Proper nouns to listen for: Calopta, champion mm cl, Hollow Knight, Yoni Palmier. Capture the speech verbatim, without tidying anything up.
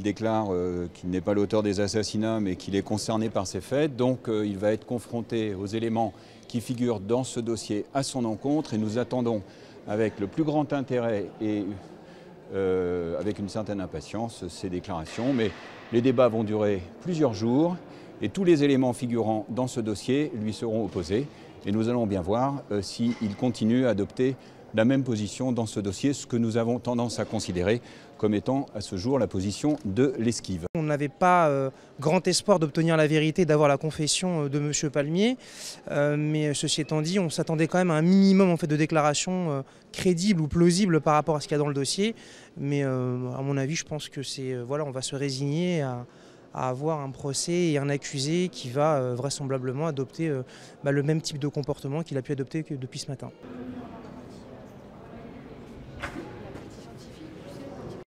Il déclare euh, qu'il n'est pas l'auteur des assassinats, mais qu'il est concerné par ces faits. Donc euh, il va être confronté aux éléments qui figurent dans ce dossier à son encontre. Et nous attendons avec le plus grand intérêt et euh, avec une certaine impatience ces déclarations. Mais les débats vont durer plusieurs jours et tous les éléments figurant dans ce dossier lui seront opposés. Et nous allons bien voir euh, s'il continue à adopter la même position dans ce dossier, ce que nous avons tendance à considérer comme étant à ce jour la position de l'esquive. On n'avait pas euh, grand espoir d'obtenir la vérité, d'avoir la confession de M. Palmier, euh, mais ceci étant dit, on s'attendait quand même à un minimum en fait, de déclarations euh, crédibles ou plausibles par rapport à ce qu'il y a dans le dossier, mais euh, à mon avis, je pense que c'est euh, voilà, on va se résigner à... à avoir un procès et un accusé qui va euh, vraisemblablement adopter euh, bah, le même type de comportement qu'il a pu adopter que depuis ce matin.